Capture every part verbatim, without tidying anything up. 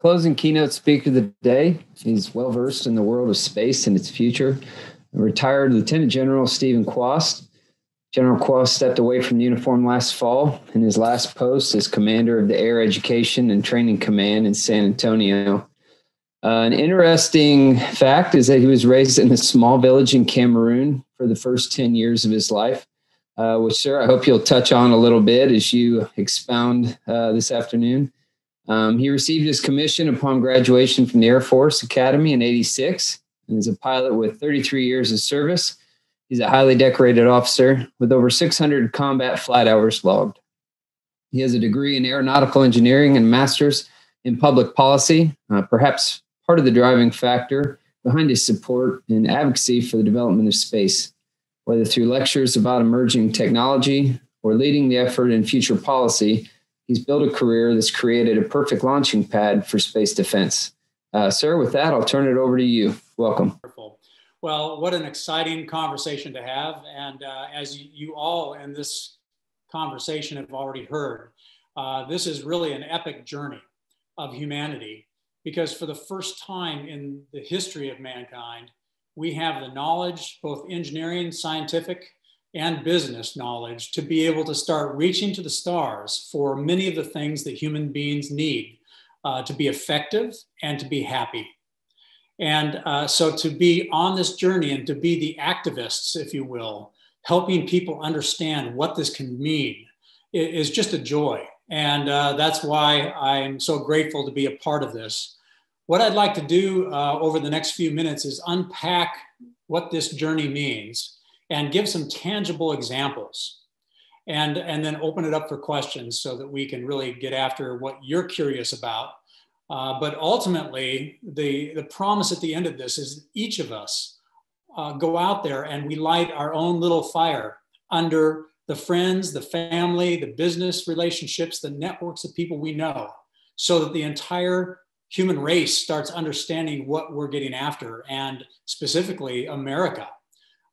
Closing keynote speaker of the day. He's well-versed in the world of space and its future. Retired Lieutenant General Steven Kwast. General Kwast stepped away from uniform last fall in his last post as commander of the Air Education and Training Command in San Antonio. Uh, an interesting fact is that he was raised in a small village in Cameroon for the first ten years of his life, uh, which, sir, I hope you'll touch on a little bit as you expound uh, this afternoon. Um, he received his commission upon graduation from the Air Force Academy in eighty-six and is a pilot with thirty-three years of service. He's a highly decorated officer with over six hundred combat flight hours logged. He has a degree in aeronautical engineering and master's in public policy, uh, perhaps part of the driving factor behind his support and advocacy for the development of space, whether through lectures about emerging technology or leading the effort in future policy. He's built a career that's created a perfect launching pad for space defense. Uh, sir, with that, I'll turn it over to you. Welcome. Wonderful. Well, what an exciting conversation to have. And uh, as you all in this conversation have already heard, uh, this is really an epic journey of humanity, because for the first time in the history of mankind, we have the knowledge, both engineering, scientific, and business knowledge, to be able to start reaching to the stars for many of the things that human beings need uh, to be effective and to be happy. And uh, so to be on this journey and to be the activists, if you will, helping people understand what this can mean is just a joy. And uh, that's why I'm so grateful to be a part of this. What I'd like to do uh, over the next few minutes is unpack what this journey means and give some tangible examples, and, and then open it up for questions so that we can really get after what you're curious about. Uh, but ultimately, the, the promise at the end of this is each of us uh, go out there and we light our own little fire under the friends, the family, the business relationships, the networks of people we know, so that the entire human race starts understanding what we're getting after, and specifically America.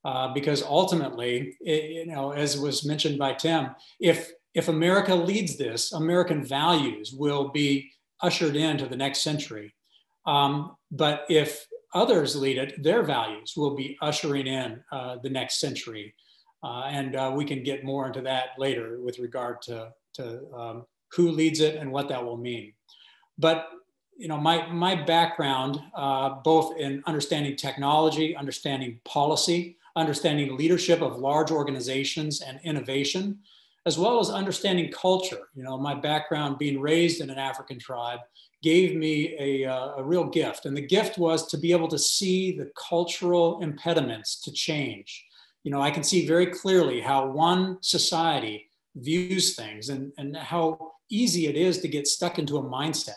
Uh, because ultimately, it, you know, as was mentioned by Tim, if, if America leads this, American values will be ushered into the next century. Um, but if others lead it, their values will be ushering in uh, the next century. Uh, and uh, we can get more into that later with regard to, to um, who leads it and what that will mean. But you know, my, my background, uh, both in understanding technology, understanding policy, understanding leadership of large organizations and innovation, as well as understanding culture. You know, my background being raised in an African tribe gave me a, uh, a real gift. And the gift was to be able to see the cultural impediments to change. You know, I can see very clearly how one society views things and, and how easy it is to get stuck into a mindset.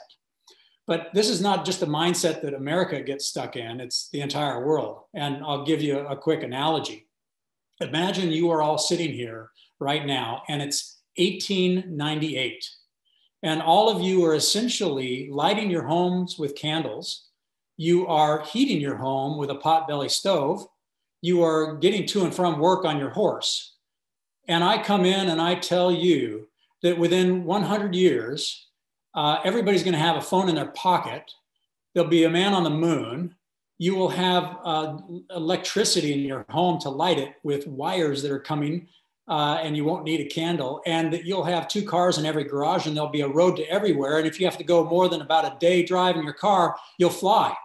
But this is not just a mindset that America gets stuck in, it's the entire world. And I'll give you a quick analogy. Imagine you are all sitting here right now and it's eighteen ninety-eight. And all of you are essentially lighting your homes with candles. You are heating your home with a potbelly stove. You are getting to and from work on your horse. And I come in and I tell you that within one hundred years, Uh, everybody's going to have a phone in their pocket. There'll be a man on the moon. You will have uh, electricity in your home to light it with wires that are coming, uh, and you won't need a candle. And you'll have two cars in every garage, and there'll be a road to everywhere. And if you have to go more than about a day drive in your car, you'll fly.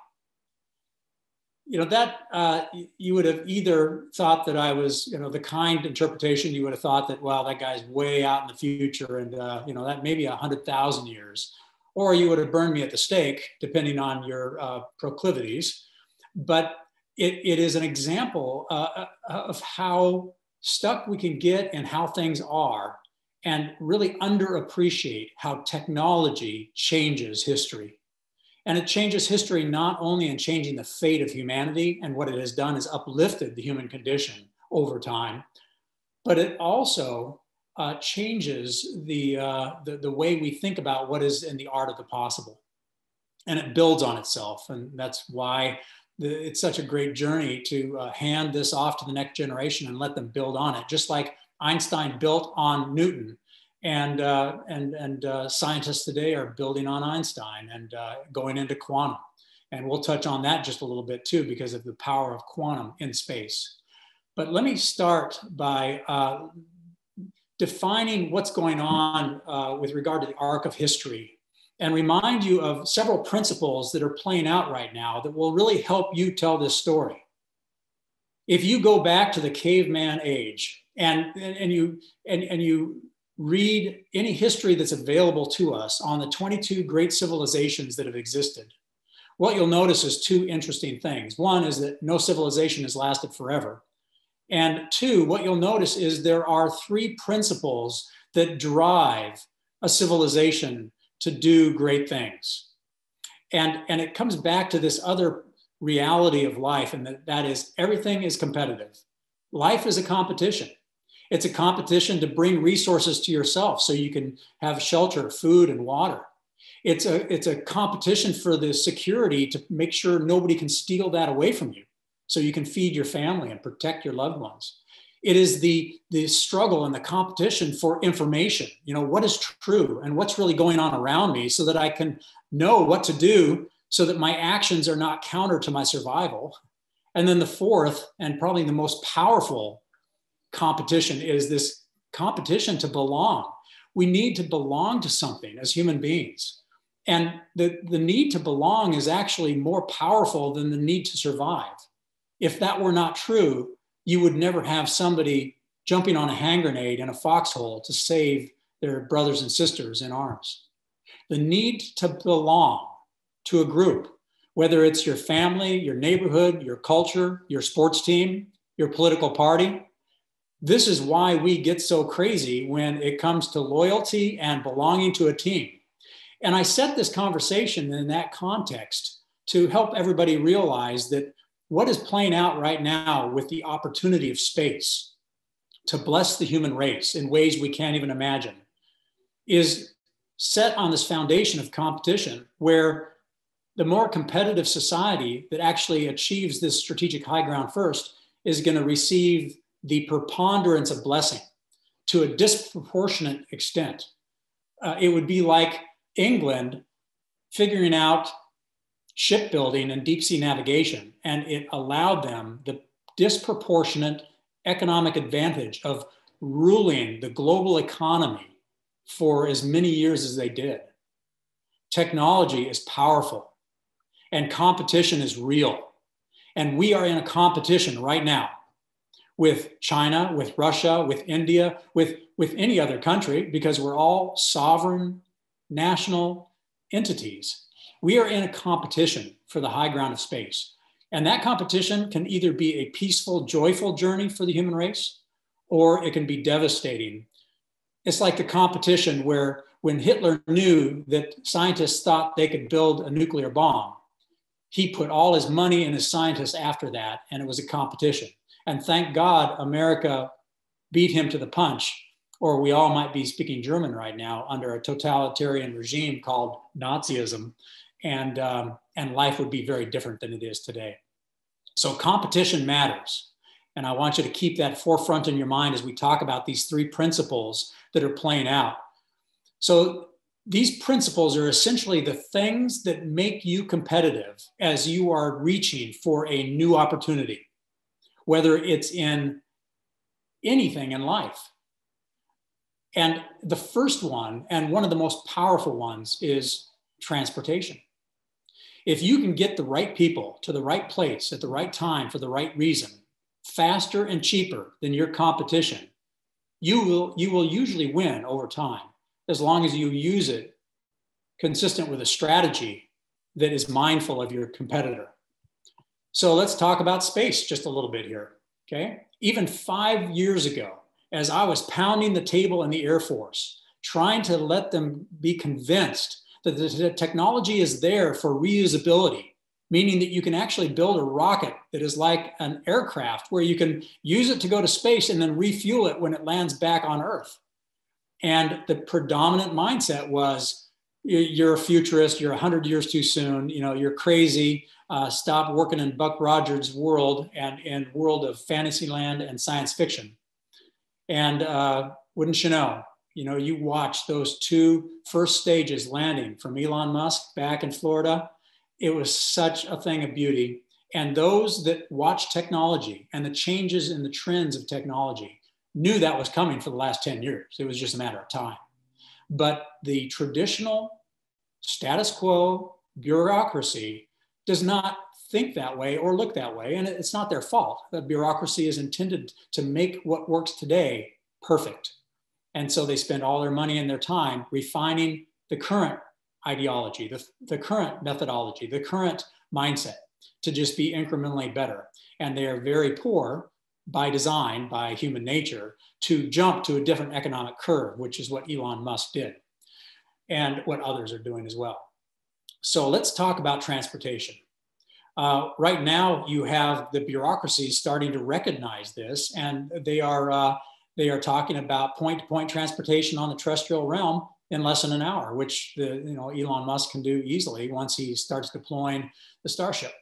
You know, that uh, you would have either thought that I was, you know, the kind interpretation, you would have thought that, wow, that guy's way out in the future and, uh, you know, that maybe one hundred thousand years, or you would have burned me at the stake, depending on your uh, proclivities. But it, it is an example uh, of how stuck we can get and how things are, and really underappreciate how technology changes history. And it changes history not only in changing the fate of humanity, and what it has done is uplifted the human condition over time, but it also uh, changes the, uh, the, the way we think about what is in the art of the possible. And it builds on itself. And that's why the, it's such a great journey to uh, hand this off to the next generation and let them build on it, just like Einstein built on Newton And uh, and and uh, scientists today are building on Einstein and uh, going into quantum. And we'll touch on that just a little bit too, because of the power of quantum in space. But let me start by uh, defining what's going on uh, with regard to the arc of history, and remind you of several principles that are playing out right now that will really help you tell this story. If you go back to the caveman age and, and, you, and, and you read any history that's available to us on the twenty-two great civilizations that have existed, what you'll notice is two interesting things. One is that no civilization has lasted forever. And two, what you'll notice is there are three principles that drive a civilization to do great things. And, and it comes back to this other reality of life, and that, that is everything is competitive. Life is a competition. It's a competition to bring resources to yourself so you can have shelter, food, and water. It's a, it's a competition for the security to make sure nobody can steal that away from you, so you can feed your family and protect your loved ones. It is the, the struggle and the competition for information. You know, what is true and what's really going on around me so that I can know what to do so that my actions are not counter to my survival. And then the fourth, and probably the most powerful competition, is this competition to belong. We need to belong to something as human beings. And the, the need to belong is actually more powerful than the need to survive. If that were not true, you would never have somebody jumping on a hand grenade in a foxhole to save their brothers and sisters in arms. The need to belong to a group, whether it's your family, your neighborhood, your culture, your sports team, your political party. This is why we get so crazy when it comes to loyalty and belonging to a team. And I set this conversation in that context to help everybody realize that what is playing out right now with the opportunity of space to bless the human race in ways we can't even imagine is set on this foundation of competition, where the more competitive society that actually achieves this strategic high ground first is going to receive the preponderance of blessing to a disproportionate extent. Uh, it would be like England figuring out shipbuilding and deep sea navigation, and it allowed them the disproportionate economic advantage of ruling the global economy for as many years as they did. Technology is powerful, and competition is real. And we are in a competition right now with China, with Russia, with India, with, with any other country, because we're all sovereign national entities. We are in a competition for the high ground of space. And that competition can either be a peaceful, joyful journey for the human race, or it can be devastating. It's like the competition where when Hitler knew that scientists thought they could build a nuclear bomb, he put all his money and his scientists after that, and it was a competition. And thank God America beat him to the punch, or we all might be speaking German right now under a totalitarian regime called Nazism. And, um, and life would be very different than it is today. So competition matters. And I want you to keep that forefront in your mind as we talk about these three principles that are playing out. So these principles are essentially the things that make you competitive as you are reaching for a new opportunity, whether it's in anything in life. And the first one, and one of the most powerful ones, is transportation. If you can get the right people to the right place at the right time for the right reason, faster and cheaper than your competition, you will, you will usually win over time, as long as you use it consistent with a strategy that is mindful of your competitor. So let's talk about space just a little bit here, okay? Even five years ago, as I was pounding the table in the Air Force, trying to let them be convinced that the technology is there for reusability, meaning that you can actually build a rocket that is like an aircraft where you can use it to go to space and then refuel it when it lands back on Earth. And the predominant mindset was, you're a futurist, you're one hundred years too soon, you know, you're crazy, uh, stop working in Buck Rogers' world and, and world of fantasyland and science fiction. And uh, wouldn't you know, you know, you watch those two first stages landing from Elon Musk back in Florida. It was such a thing of beauty. And those that watch technology and the changes in the trends of technology knew that was coming for the last ten years. It was just a matter of time. But the traditional status quo bureaucracy does not think that way or look that way. And it's not their fault. The bureaucracy is intended to make what works today perfect. And so they spend all their money and their time refining the current ideology, the, the current methodology, the current mindset to just be incrementally better. And they are very poor by design, by human nature, to jump to a different economic curve, which is what Elon Musk did and what others are doing as well. So let's talk about transportation. Uh, right now, you have the bureaucracy starting to recognize this, and they are, uh, they are talking about point-to-point transportation on the terrestrial realm in less than an hour, which the, you know, Elon Musk can do easily once he starts deploying the Starship.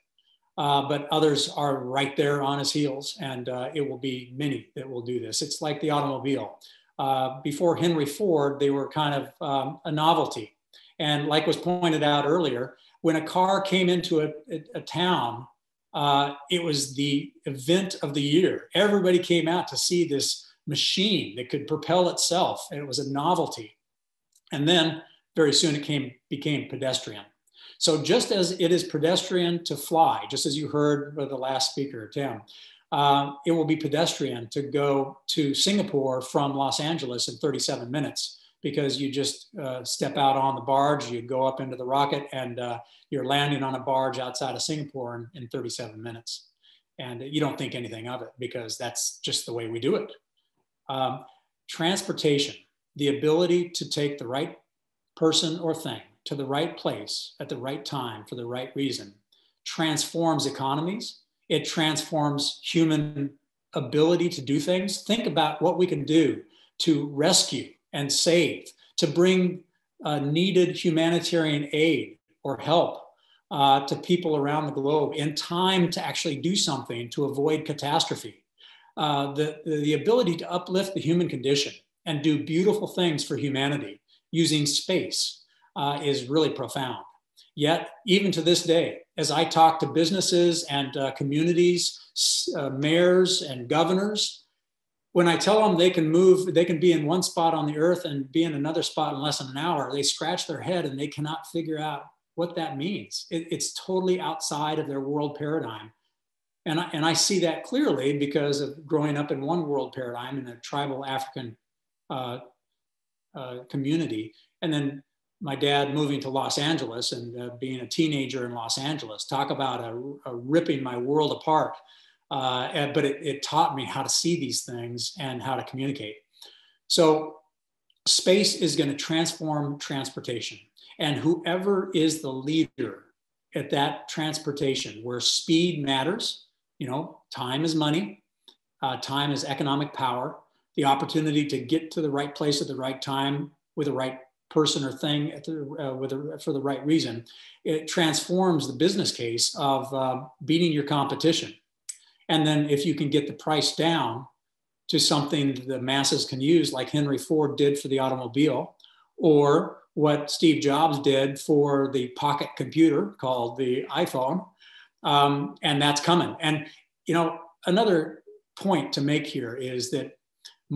Uh, but others are right there on his heels, and uh, it will be many that will do this. It's like the automobile. Uh, before Henry Ford, they were kind of um, a novelty. And like was pointed out earlier, when a car came into a, a, a town, uh, it was the event of the year. Everybody came out to see this machine that could propel itself, and it was a novelty. And then very soon it came, became pedestrian. So just as it is pedestrian to fly, just as you heard with the last speaker, Tim, uh, it will be pedestrian to go to Singapore from Los Angeles in thirty-seven minutes, because you just uh, step out on the barge, you go up into the rocket, and uh, you're landing on a barge outside of Singapore in, in thirty-seven minutes. And you don't think anything of it because that's just the way we do it. Um, transportation, the ability to take the right person or thing to the right place at the right time for the right reason, transforms economies. It transforms human ability to do things. Think about what we can do to rescue and save, to bring uh, needed humanitarian aid or help uh, to people around the globe in time to actually do something to avoid catastrophe. Uh, the, the ability to uplift the human condition and do beautiful things for humanity using space Uh, is really profound. Yet, even to this day, as I talk to businesses and uh, communities, uh, mayors and governors, when I tell them they can move, they can be in one spot on the earth and be in another spot in less than an hour, they scratch their head and they cannot figure out what that means. It, it's totally outside of their world paradigm. And I, and I see that clearly because of growing up in one world paradigm in a tribal African uh, uh, community. And then my dad moving to Los Angeles and uh, being a teenager in Los Angeles, talk about a, a ripping my world apart. Uh, and, but it, it taught me how to see these things and how to communicate. So space is going to transform transportation. And whoever is the leader at that transportation where speed matters, you know, time is money, uh, time is economic power, the opportunity to get to the right place at the right time with the right person or thing at the, uh, with a, for the right reason, it transforms the business case of uh, beating your competition. And then if you can get the price down to something the masses can use, like Henry Ford did for the automobile, or what Steve Jobs did for the pocket computer called the iPhone, um, and that's coming. And you know, another point to make here is that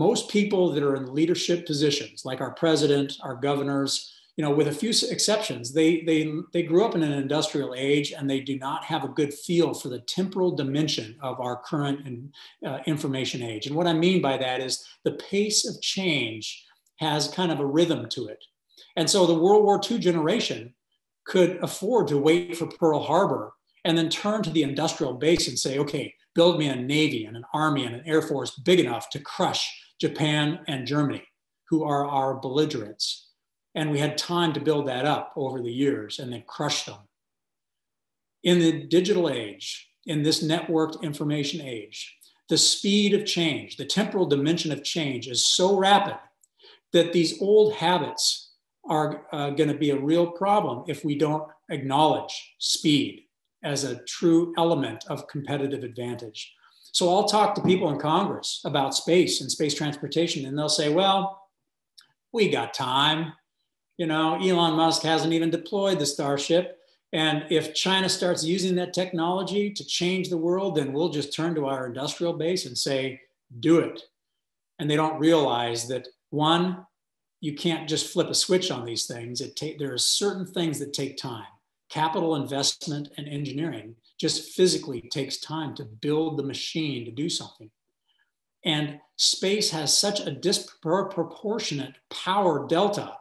most people that are in leadership positions, like our president, our governors, you know, with a few exceptions, they, they, they grew up in an industrial age and they do not have a good feel for the temporal dimension of our current in, uh, information age. And what I mean by that is the pace of change has kind of a rhythm to it. And so the World War Two generation could afford to wait for Pearl Harbor and then turn to the industrial base and say, okay, build me a Navy and an Army and an Air Force big enough to crush Japan and Germany, who are our belligerents. And we had time to build that up over the years and then crush them. In the digital age, in this networked information age, the speed of change, the temporal dimension of change is so rapid that these old habits are uh, going to be a real problem if we don't acknowledge speed as a true element of competitive advantage. So I'll talk to people in Congress about space and space transportation, and they'll say, well, we got time. You know, Elon Musk hasn't even deployed the Starship. And if China starts using that technology to change the world, then we'll just turn to our industrial base and say, do it. And they don't realize that, one, you can't just flip a switch on these things. It take, there are certain things that take time. Capital investment and engineering just physically takes time to build the machine to do something. And space has such a disproportionate power delta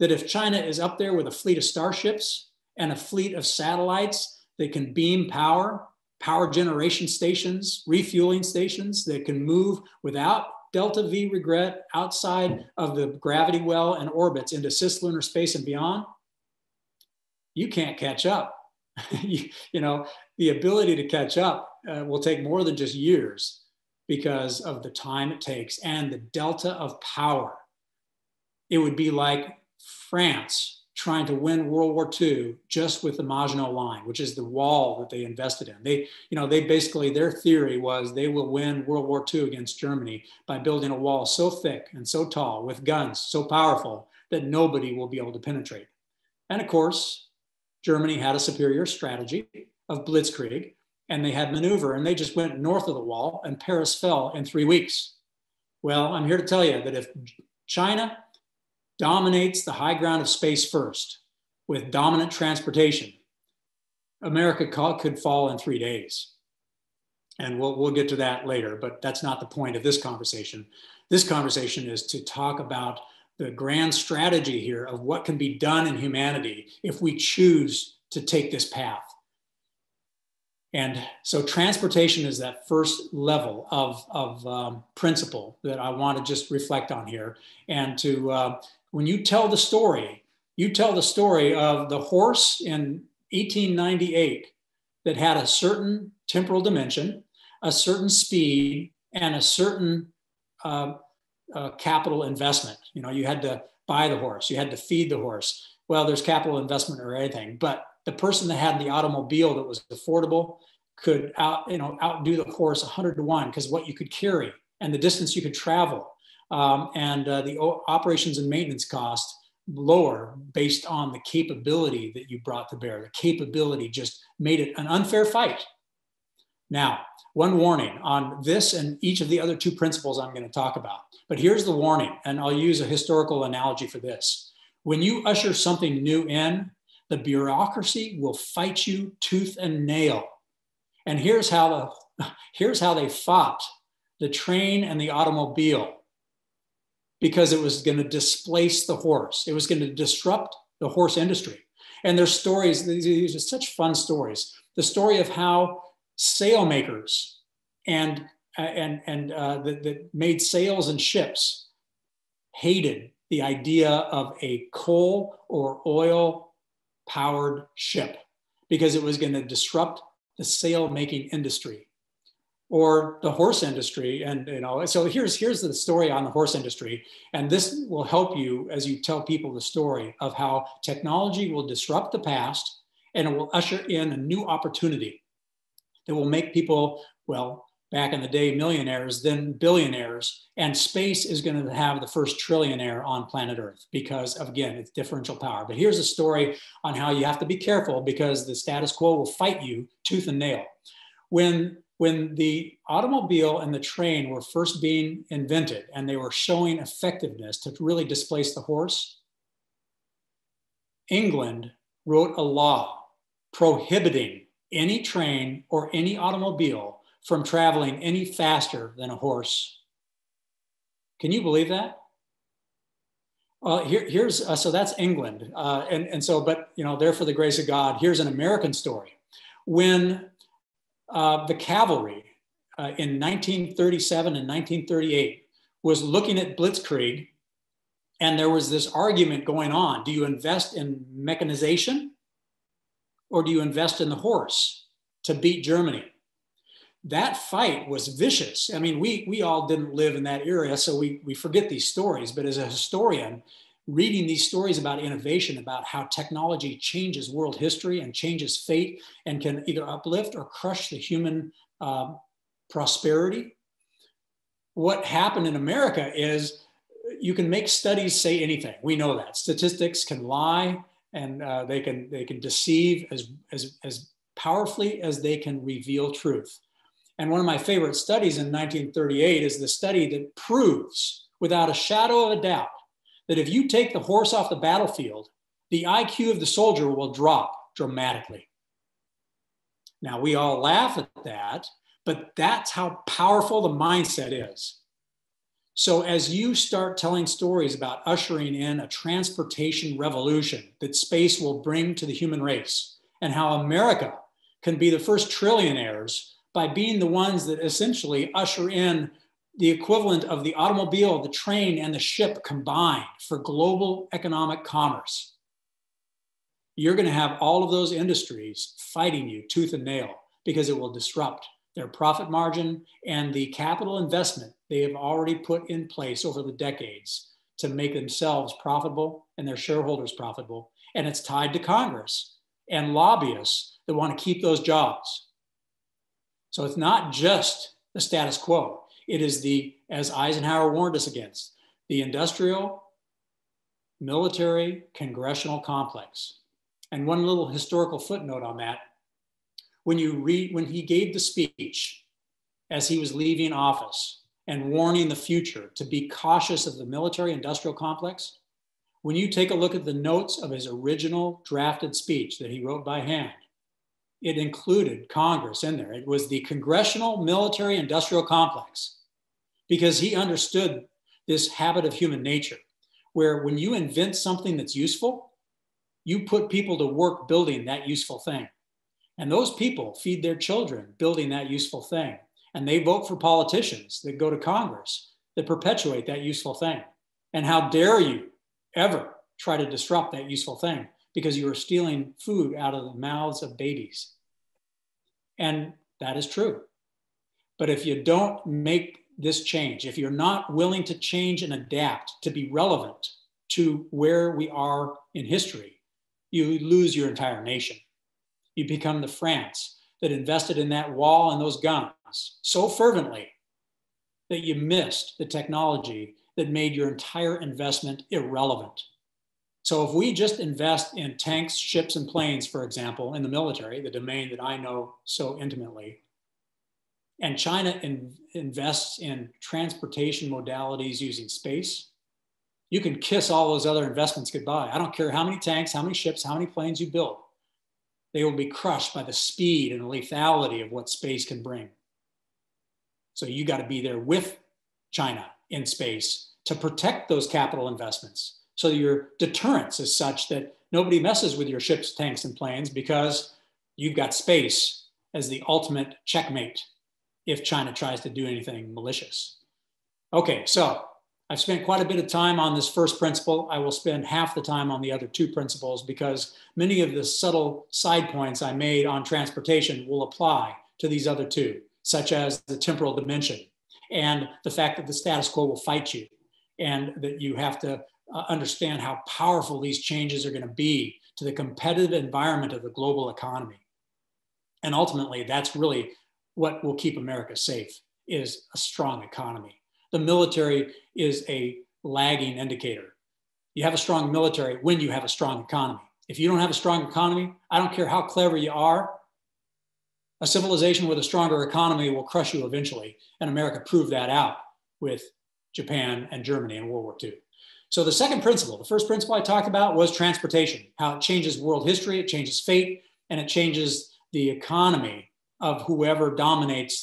that if China is up there with a fleet of starships and a fleet of satellites that can beam power, power generation stations, refueling stations that can move without delta V regret outside of the gravity well and orbits into cislunar space and beyond, you can't catch up. you, you know, the ability to catch up uh, will take more than just years because of the time it takes and the delta of power. It would be like France trying to win World War Two just with the Maginot Line, which is the wall that they invested in. They, you know, they basically, their theory was they will win World War Two against Germany by building a wall so thick and so tall with guns so powerful that nobody will be able to penetrate. And of course, Germany had a superior strategy of Blitzkrieg, and they had maneuver, and they just went north of the wall, and Paris fell in three weeks. Well, I'm here to tell you that if China dominates the high ground of space first with dominant transportation, America could fall in three days. And we'll, we'll get to that later, but that's not the point of this conversation. This conversation is to talk about the grand strategy here of what can be done in humanity if we choose to take this path. And so transportation is that first level of, of um, principle that I want to just reflect on here. And to, uh, when you tell the story, you tell the story of the horse in eighteen ninety-eight that had a certain temporal dimension, a certain speed, and a certain uh, uh, capital investment. You know, you had to buy the horse, you had to feed the horse. Well, there's capital investment or anything, but the person that had the automobile that was affordable could out, you know, outdo the horse a hundred to one because what you could carry and the distance you could travel um, and uh, the operations and maintenance cost lower based on the capability that you brought to bear. The capability just made it an unfair fight. Now, one warning on this and each of the other two principles I'm going to talk about, but here's the warning, and I'll use a historical analogy for this. When you usher something new in, the bureaucracy will fight you tooth and nail. And here's how, the, here's how they fought the train and the automobile, because it was going to displace the horse. It was going to disrupt the horse industry. And there's stories, these are such fun stories. The story of how sailmakers and, and, and uh, that, that made sails and ships hated the idea of a coal or oil powered ship because it was going to disrupt the sail making industry or the horse industry. And, you know, so here's, here's the story on the horse industry. And this will help you as you tell people the story of how technology will disrupt the past and it will usher in a new opportunity that will make people, well, back in the day, millionaires, then billionaires, and space is going to have the first trillionaire on planet Earth because, of, again, it's differential power. But here's a story on how you have to be careful because the status quo will fight you tooth and nail. When, when the automobile and the train were first being invented and they were showing effectiveness to really displace the horse, England wrote a law prohibiting any train or any automobile from traveling any faster than a horse. Can you believe that? Uh, here, here's, uh, so that's England. Uh, and, and so, but, you know, there for the grace of God, here's an American story. When uh, the cavalry uh, in nineteen thirty-seven and nineteen thirty-eight was looking at Blitzkrieg, and there was this argument going on, do you invest in mechanization or do you invest in the horse to beat Germany? That fight was vicious. I mean, we, we all didn't live in that area, so we, we forget these stories. But as a historian, reading these stories about innovation, about how technology changes world history and changes fate and can either uplift or crush the human uh, prosperity, what happened in America is you can make studies say anything. We know that statistics can lie, and uh, they can they can deceive as as as powerfully as they can reveal truth. And one of my favorite studies in nineteen thirty-eight is the study that proves without a shadow of a doubt that if you take the horse off the battlefield, the I Q of the soldier will drop dramatically. Now, we all laugh at that, but that's how powerful the mindset is. So as you start telling stories about ushering in a transportation revolution that space will bring to the human race, and how America can be the first trillionaires by being the ones that essentially usher in the equivalent of the automobile, the train, and the ship combined for global economic commerce, you're going to have all of those industries fighting you tooth and nail, because it will disrupt their profit margin and the capital investment they have already put in place over the decades to make themselves profitable and their shareholders profitable. And it's tied to Congress and lobbyists that want to keep those jobs. So it's not just the status quo. It is the, as Eisenhower warned us against, the industrial, military, congressional complex. And one little historical footnote on that. When, you read, when he gave the speech as he was leaving office and warning the future to be cautious of the military industrial complex, when you take a look at the notes of his original drafted speech that he wrote by hand, it included Congress in there. It was the congressional military industrial complex, because he understood this habit of human nature, where when you invent something that's useful, you put people to work building that useful thing. And those people feed their children building that useful thing. And they vote for politicians that go to Congress that perpetuate that useful thing. And how dare you ever try to disrupt that useful thing, because you are stealing food out of the mouths of babies. And that is true. But if you don't make this change, if you're not willing to change and adapt to be relevant to where we are in history, you lose your entire nation. You become the France that invested in that wall and those guns so fervently that you missed the technology that made your entire investment irrelevant. So if we just invest in tanks, ships, and planes, for example, in the military, the domain that I know so intimately, and China in, invests in transportation modalities using space, you can kiss all those other investments goodbye. I don't care how many tanks, how many ships, how many planes you build. They will be crushed by the speed and the lethality of what space can bring. So you got to be there with China in space to protect those capital investments. So your deterrence is such that nobody messes with your ships, tanks, and planes, because you've got space as the ultimate checkmate if China tries to do anything malicious. Okay, so I've spent quite a bit of time on this first principle. I will spend half the time on the other two principles, because many of the subtle side points I made on transportation will apply to these other two, such as the temporal dimension and the fact that the status quo will fight you, and that you have to understand how powerful these changes are going to be to the competitive environment of the global economy. And ultimately, that's really what will keep America safe, is a strong economy. The military is a lagging indicator. You have a strong military when you have a strong economy. If you don't have a strong economy, I don't care how clever you are, a civilization with a stronger economy will crush you eventually. And America proved that out with Japan and Germany in World War Two. So the second principle, the first principle I talked about was transportation, how it changes world history, it changes fate, and it changes the economy of whoever dominates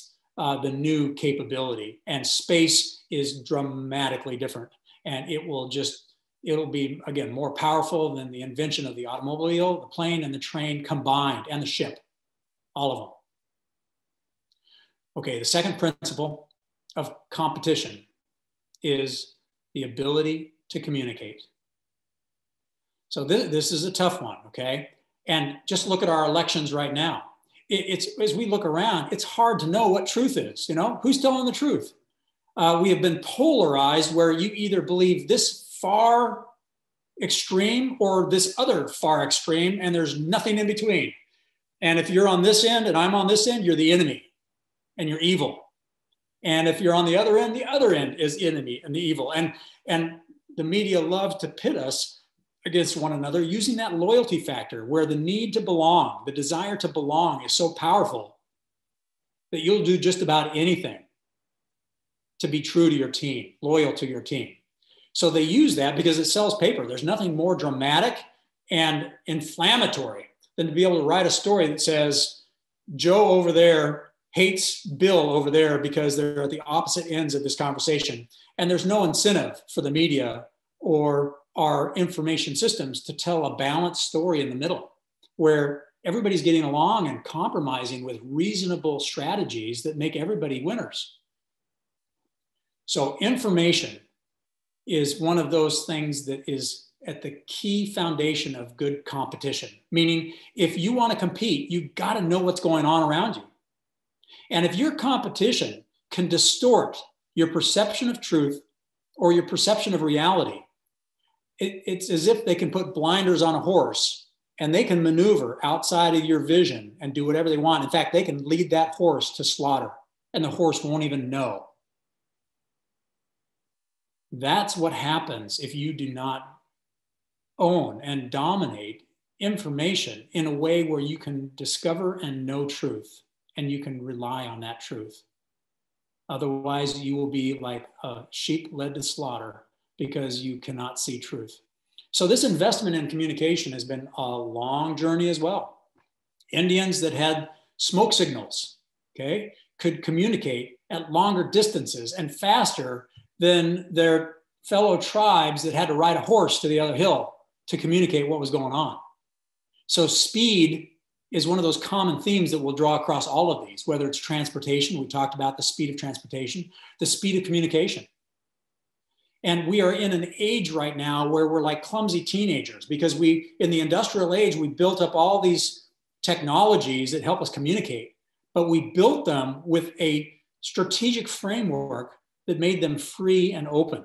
Uh, the new capability. And space is dramatically different. And it will just, it'll be, again, more powerful than the invention of the automobile, the plane, and the train combined, and the ship, all of them. Okay, the second principle of competition is the ability to communicate. So this, this is a tough one, okay? And just look at our elections right now. It's, as we look around, it's hard to know what truth is, you know? Who's telling the truth? Uh, we have been polarized, where you either believe this far extreme or this other far extreme, and there's nothing in between. And if you're on this end and I'm on this end, you're the enemy and you're evil. And if you're on the other end, the other end is enemy and the evil. And, and the media loves to pit us against one another using that loyalty factor, where the need to belong, the desire to belong is so powerful that you'll do just about anything to be true to your team, loyal to your team. So they use that because it sells paper. There's nothing more dramatic and inflammatory than to be able to write a story that says, Joe over there hates Bill over there because they're at the opposite ends of this conversation. And there's no incentive for the media or our information systems to tell a balanced story in the middle, where everybody's getting along and compromising with reasonable strategies that make everybody winners. So information is one of those things that is at the key foundation of good competition. Meaning, if you want to compete, you've got to know what's going on around you. And if your competition can distort your perception of truth or your perception of reality, it, it's as if they can put blinders on a horse and they can maneuver outside of your vision and do whatever they want. In fact, they can lead that horse to slaughter and the horse won't even know. That's what happens if you do not own and dominate information in a way where you can discover and know truth, and you can rely on that truth. Otherwise, you will be like a sheep led to slaughter because you cannot see truth. So this investment in communication has been a long journey as well. Indians that had smoke signals, okay, could communicate at longer distances and faster than their fellow tribes that had to ride a horse to the other hill to communicate what was going on. So speed is one of those common themes that we'll draw across all of these, whether it's transportation. We talked about the speed of transportation, the speed of communication. And we are in an age right now where we're like clumsy teenagers, because we, in the industrial age, we built up all these technologies that help us communicate, but we built them with a strategic framework that made them free and open.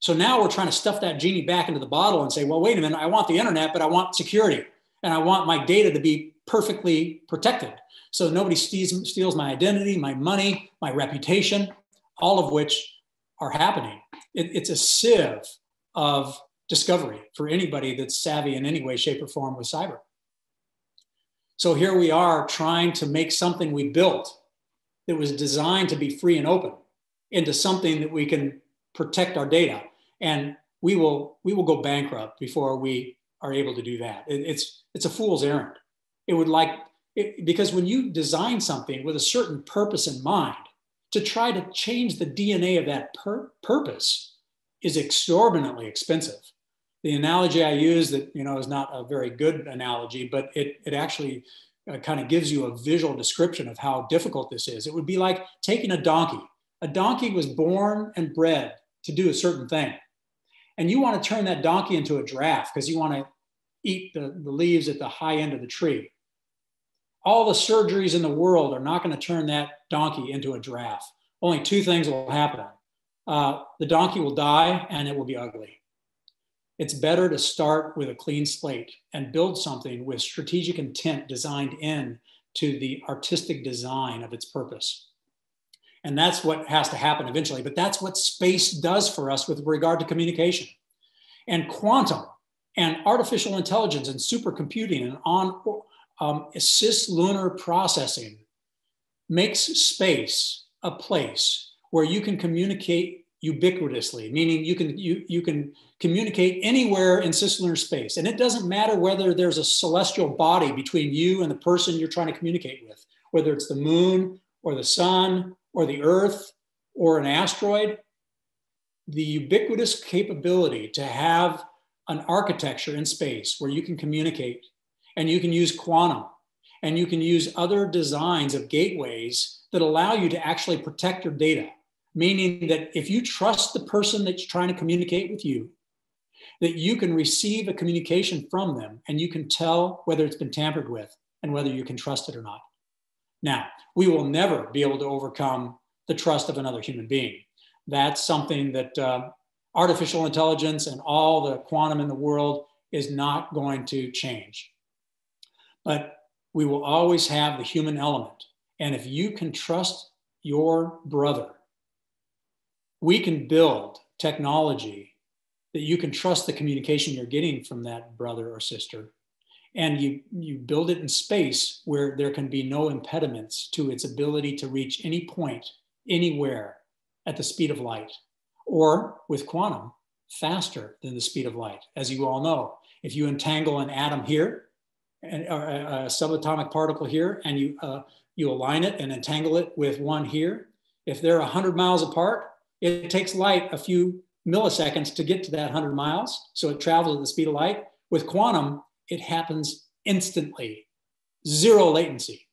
So now we're trying to stuff that genie back into the bottle and say, well, wait a minute, I want the internet, but I want security. And I want my data to be perfectly protected. So nobody steals, steals my identity, my money, my reputation, all of which are happening. It, it's a sieve of discovery for anybody that's savvy in any way, shape, or form with cyber. So here we are trying to make something we built that was designed to be free and open into something that we can protect our data, and we will we will go bankrupt before we are able to do that. It, it's it's a fool's errand. It would like it, because when you design something with a certain purpose in mind, to try to change the D N A of that per purpose is exorbitantly expensive. The analogy I use that you know is not a very good analogy, but it it actually uh, kind of gives you a visual description of how difficult this is. It would be like taking a donkey. A donkey was born and bred to do a certain thing. And you want to turn that donkey into a giraffe because you want to eat the, the leaves at the high end of the tree. All the surgeries in the world are not going to turn that donkey into a giraffe. Only two things will happen. Uh, the donkey will die and it will be ugly. It's better to start with a clean slate and build something with strategic intent designed in to the artistic design of its purpose. And that's what has to happen eventually. But that's what space does for us with regard to communication. And quantum and artificial intelligence and supercomputing and on um, cislunar processing makes space a place where you can communicate ubiquitously, meaning you can, you, you can communicate anywhere in cislunar space. And it doesn't matter whether there's a celestial body between you and the person you're trying to communicate with, whether it's the moon or the sun, or the earth, or an asteroid. The ubiquitous capability to have an architecture in space where you can communicate, and you can use quantum, and you can use other designs of gateways that allow you to actually protect your data. Meaning that if you trust the person that's trying to communicate with you, that you can receive a communication from them, and you can tell whether it's been tampered with and whether you can trust it or not. Now, we will never be able to overcome the trust of another human being. That's something that uh, artificial intelligence and all the quantum in the world is not going to change. But we will always have the human element. And if you can trust your brother, we can build technology that you can trust the communication you're getting from that brother or sister. And you, you build it in space where there can be no impediments to its ability to reach any point, anywhere, at the speed of light, or with quantum, faster than the speed of light. As you all know, if you entangle an atom here, and, or a, a subatomic particle here, and you, uh, you align it and entangle it with one here, if they're one hundred miles apart, it takes light a few milliseconds to get to that one hundred miles. So it travels at the speed of light. With quantum, it happens instantly, zero latency.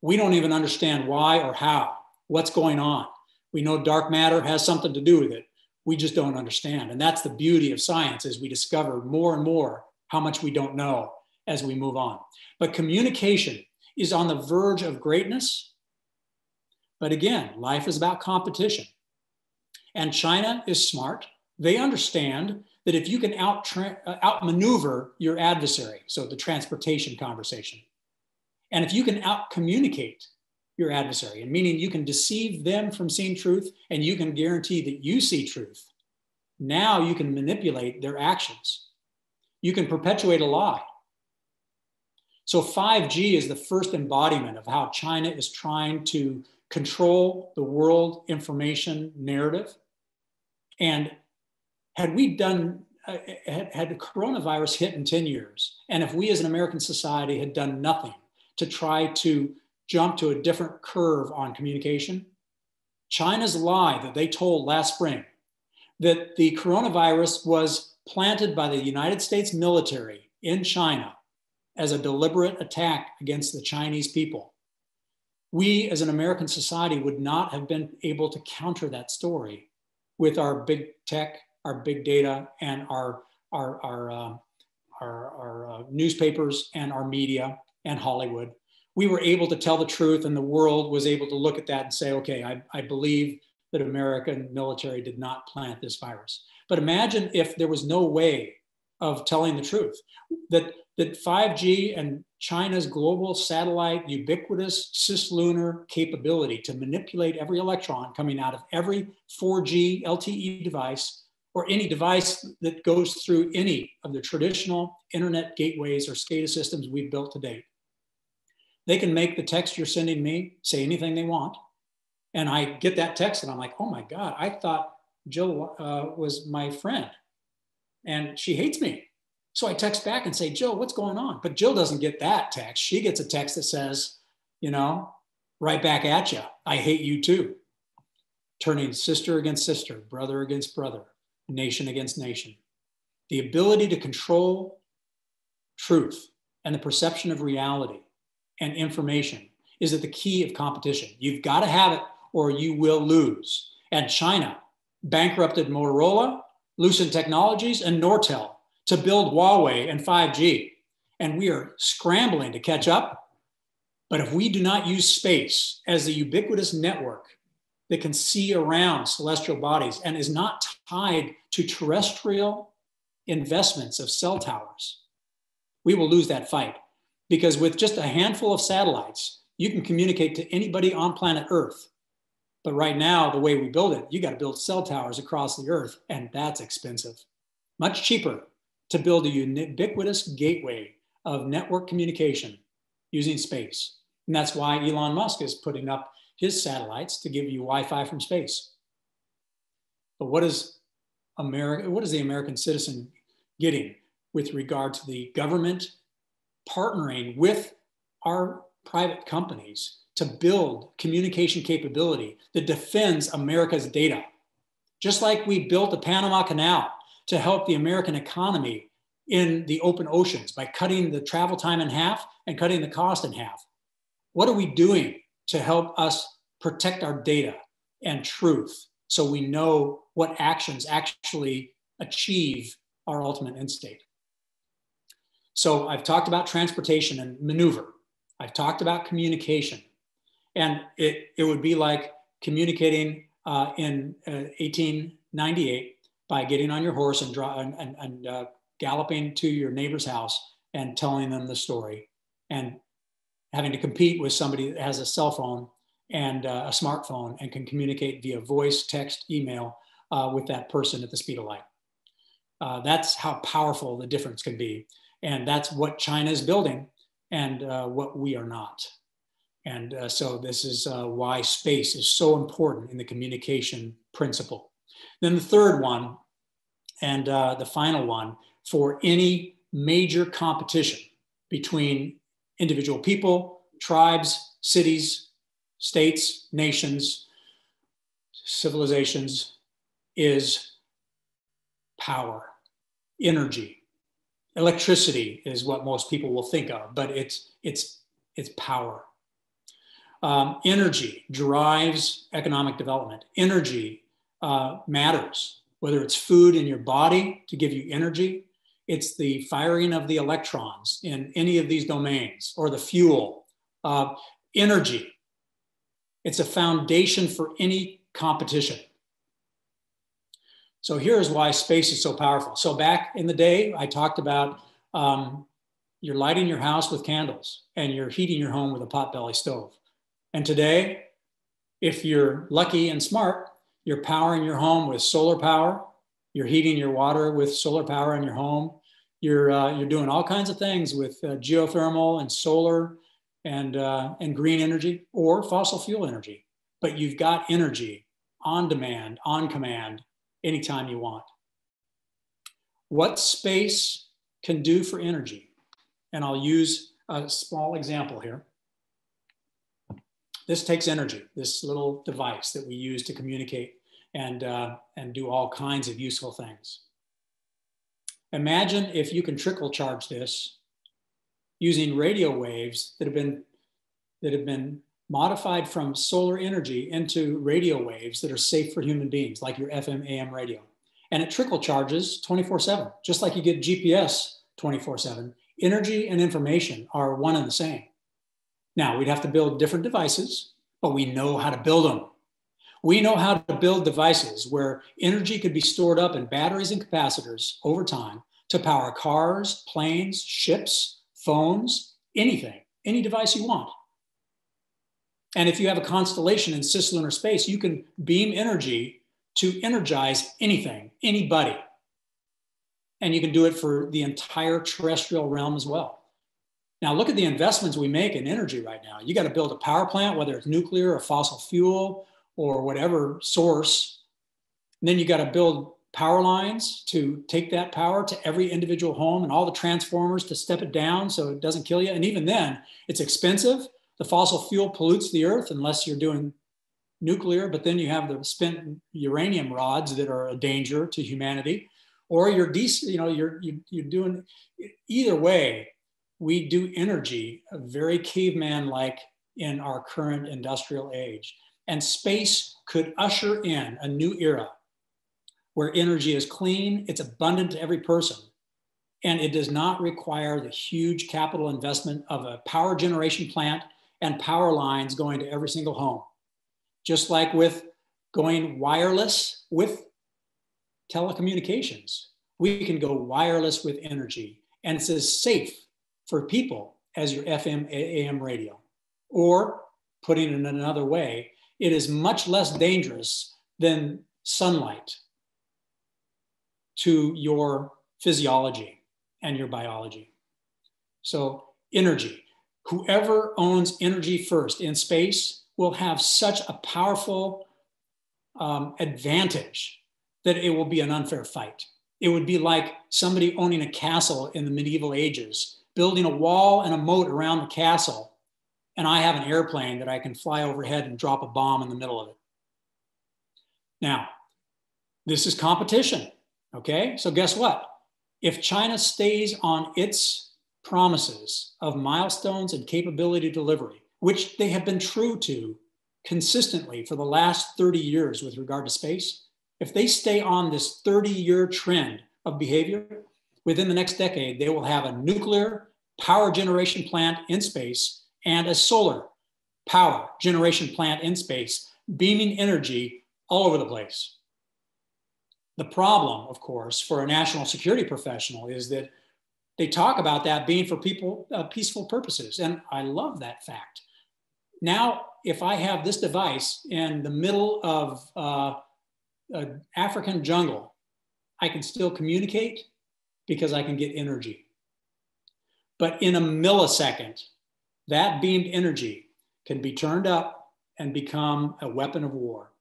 We don't even understand why or how, what's going on. We know dark matter has something to do with it. We just don't understand. And that's the beauty of science, is we discover more and more how much we don't know as we move on. But communication is on the verge of greatness. But again, life is about competition. And China is smart. They understand that if you can out outmaneuver your adversary, so the transportation conversation, and if you can out-communicate your adversary, and meaning you can deceive them from seeing truth, and you can guarantee that you see truth, now you can manipulate their actions. You can perpetuate a lie. So five G is the first embodiment of how China is trying to control the world information narrative. And had we done, uh, had, had the coronavirus hit in ten years, and if we as an American society had done nothing to try to jump to a different curve on communication, China's lie that they told last spring, that the coronavirus was planted by the United States military in China as a deliberate attack against the Chinese people, we as an American society would not have been able to counter that story with our big tech, our big data, and our, our, our, uh, our, our uh, newspapers and our media and Hollywood. We were able to tell the truth, and the world was able to look at that and say, okay, I, I believe that American military did not plant this virus. But imagine if there was no way of telling the truth, that, that five G and China's global satellite, ubiquitous cislunar capability to manipulate every electron coming out of every four G L T E device, or any device that goes through any of the traditional internet gateways or SCADA systems we've built to date. They can make the text you're sending me say anything they want. And I get that text and I'm like, oh my God, I thought Jill uh, was my friend and she hates me. So I text back and say, Jill, what's going on? But Jill doesn't get that text. She gets a text that says, you know, right back at you, I hate you too. Turning sister against sister, brother against brother, nation against nation. The ability to control truth and the perception of reality and information is at the key of competition. You've got to have it or you will lose. And China bankrupted Motorola, Lucent Technologies, and Nortel to build Huawei and five G. And we are scrambling to catch up. But if we do not use space as the ubiquitous network that can see around celestial bodies and is not tied to terrestrial investments of cell towers, we will lose that fight. Because with just a handful of satellites, you can communicate to anybody on planet Earth. But right now, the way we build it, you got to build cell towers across the Earth, and that's expensive. Much cheaper to build a ubiquitous gateway of network communication using space. And that's why Elon Musk is putting up his satellites to give you Wi-Fi from space. But what is America, what is the American citizen getting with regard to the government partnering with our private companies to build communication capability that defends America's data? Just like we built the Panama Canal to help the American economy in the open oceans by cutting the travel time in half and cutting the cost in half. What are we doing to help us protect our data and truth so we know what actions actually achieve our ultimate end state? So I've talked about transportation and maneuver. I've talked about communication. And it, it would be like communicating uh, in uh, eighteen ninety-eight by getting on your horse and, and, and, and uh, galloping to your neighbor's house and telling them the story and having to compete with somebody that has a cell phone and uh, a smartphone and can communicate via voice, text, email uh, with that person at the speed of light. Uh, that's how powerful the difference can be. And that's what China is building and uh, what we are not. And uh, so this is uh, why space is so important in the communication principle. Then the third one, and uh, the final one, for any major competition between individual people, tribes, cities, states, nations, civilizations, is power, energy. Electricity is what most people will think of, but it's, it's, it's power. Um, energy drives economic development. Energy uh, matters, whether it's food in your body to give you energy, it's the firing of the electrons in any of these domains, or the fuel. Uh, energy, it's a foundation for any competition. So here's why space is so powerful. So back in the day, I talked about um, you're lighting your house with candles and you're heating your home with a potbelly stove. And today, if you're lucky and smart, you're powering your home with solar power. You're heating your water with solar power in your home. You're, uh, you're doing all kinds of things with uh, geothermal and solar and, uh, and green energy or fossil fuel energy. But you've got energy on demand, on command, anytime you want. What space can do for energy? And I'll use a small example here. This takes energy, this little device that we use to communicate and, uh, and do all kinds of useful things. Imagine if you can trickle charge this using radio waves that have been, that have been modified from solar energy into radio waves that are safe for human beings, like your F M, A M radio. And it trickle charges twenty-four seven, just like you get G P S twenty-four seven. Energy and information are one and the same. Now, we'd have to build different devices, but we know how to build them. We know how to build devices where energy could be stored up in batteries and capacitors over time to power cars, planes, ships, phones, anything, any device you want. And if you have a constellation in cislunar space, you can beam energy to energize anything, anybody. And you can do it for the entire terrestrial realm as well. Now look at the investments we make in energy right now. You got to build a power plant, whether it's nuclear or fossil fuel or whatever source. And then you got to build power lines to take that power to every individual home and all the transformers to step it down so it doesn't kill you. And even then, it's expensive. The fossil fuel pollutes the earth unless you're doing nuclear, but then you have the spent uranium rods that are a danger to humanity, or you're de- you know, you're, you're doing, either way, we do energy very caveman-like in our current industrial age. And space could usher in a new era where energy is clean, it's abundant to every person, and it does not require the huge capital investment of a power generation plant and power lines going to every single home. Just like with going wireless with telecommunications, we can go wireless with energy. And it's as safe for people as your F M, A M radio. Or, putting it in another way, it is much less dangerous than sunlight to your physiology and your biology. So, energy. Whoever owns energy first in space will have such a powerful um, advantage that it will be an unfair fight. It would be like somebody owning a castle in the medieval ages, building a wall and a moat around the castle, and I have an airplane that I can fly overhead and drop a bomb in the middle of it. Now, this is competition, okay? So guess what? If China stays on its promises of milestones and capability delivery, which they have been true to consistently for the last thirty years with regard to space, if they stay on this thirty year trend of behavior, within the next decade, they will have a nuclear power generation plant in space and a solar power generation plant in space, beaming energy all over the place. The problem, of course, for a national security professional is that they talk about that being for people, uh, peaceful purposes. And I love that fact. Now, if I have this device in the middle of uh, an African jungle, I can still communicate because I can get energy. But in a millisecond, that beamed energy can be turned up and become a weapon of war.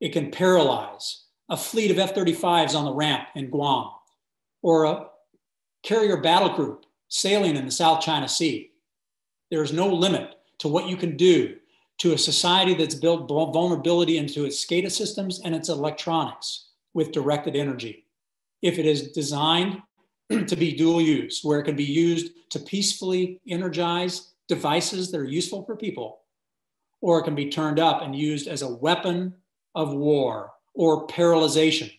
It can paralyze a fleet of F thirty-fives on the ramp in Guam, or a carrier battle group sailing in the South China Sea. There is no limit to what you can do to a society that's built vulnerability into its SCADA systems and its electronics with directed energy, if it is designed to be dual use, where it can be used to peacefully energize devices that are useful for people, or it can be turned up and used as a weapon of war or paralyzation,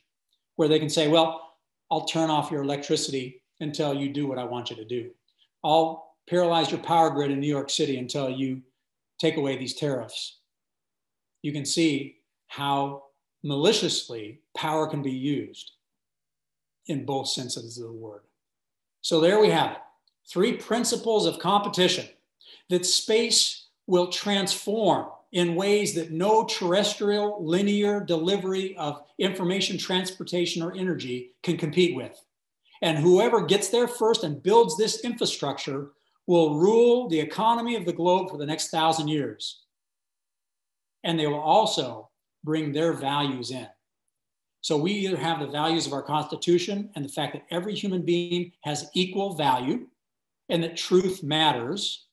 where they can say, well, I'll turn off your electricity until you do what I want you to do. I'll paralyze your power grid in New York City until you take away these tariffs. You can see how maliciously power can be used in both senses of the word. So there we have it. Three principles of competition that space will transform in ways that no terrestrial linear delivery of information, transportation, or energy can compete with. And whoever gets there first and builds this infrastructure will rule the economy of the globe for the next thousand years. And they will also bring their values in. So we either have the values of our Constitution and the fact that every human being has equal value and that truth matters,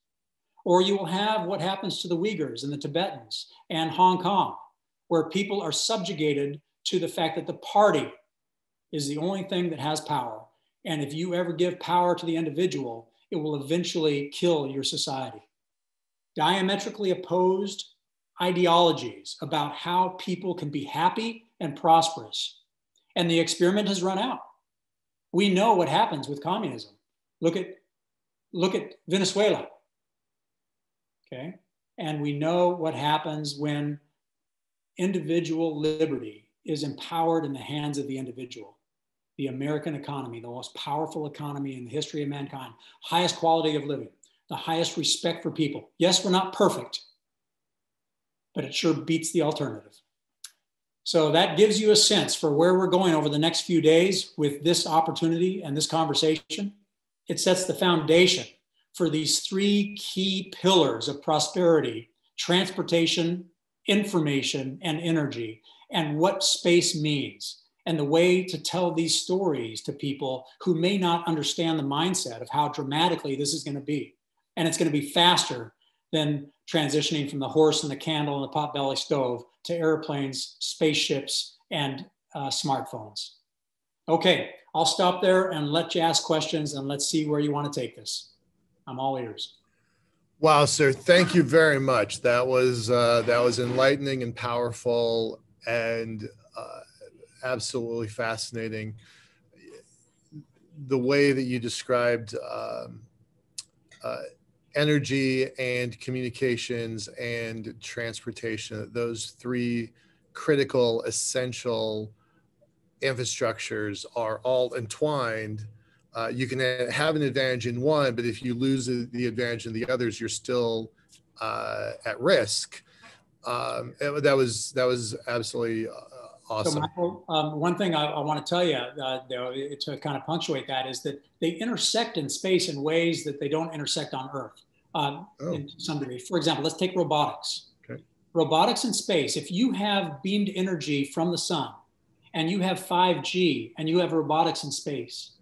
or you will have what happens to the Uyghurs and the Tibetans and Hong Kong, where people are subjugated to the fact that the party is the only thing that has power. And if you ever give power to the individual, it will eventually kill your society. Diametrically opposed ideologies about how people can be happy and prosperous. And the experiment has run out. We know what happens with communism. Look at, look at Venezuela, okay? And we know what happens when individual liberty is empowered in the hands of the individual. The American economy, the most powerful economy in the history of mankind, highest quality of living, the highest respect for people. Yes, we're not perfect, but it sure beats the alternative. So that gives you a sense for where we're going over the next few days with this opportunity and this conversation. It sets the foundation for these three key pillars of prosperity: transportation, information, and energy, and what space means, and the way to tell these stories to people who may not understand the mindset of how dramatically this is going to be. And it's going to be faster than transitioning from the horse and the candle and the potbelly stove to airplanes, spaceships, and uh, smartphones. Okay, I'll stop there and let you ask questions, and let's see where you want to take this. I'm all ears. Wow, sir, thank you very much. That was, uh, that was enlightening and powerful and uh, absolutely fascinating. The way that you described um, uh, energy and communications and transportation, those three critical, essential infrastructures are all entwined. Uh, you can have an advantage in one, but if you lose the advantage in the others, you're still uh, at risk. Um, that was, that was absolutely uh, awesome. So Michael, um, one thing I, I want to tell you, uh, though, to kind of punctuate that, is that they intersect in space in ways that they don't intersect on Earth um, oh. in some degree. For example, let's take robotics. Okay. Robotics in space, if you have beamed energy from the sun and you have five G and you have robotics in space,